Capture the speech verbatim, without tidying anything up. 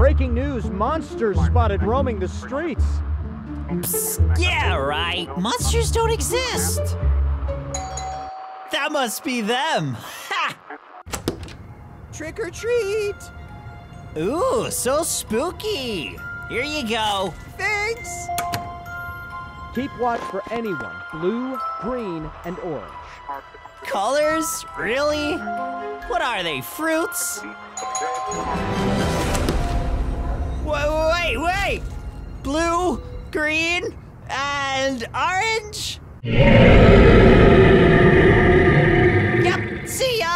Breaking news, monsters spotted roaming the streets. Psst, yeah, right. Monsters don't exist. That must be them. Ha! Trick or treat. Ooh, so spooky. Here you go. Thanks. Keep watch for anyone blue, green, and orange. Colors? Really? What are they, fruits? Wait, wait, wait! Blue, green, and orange? Yep, see ya!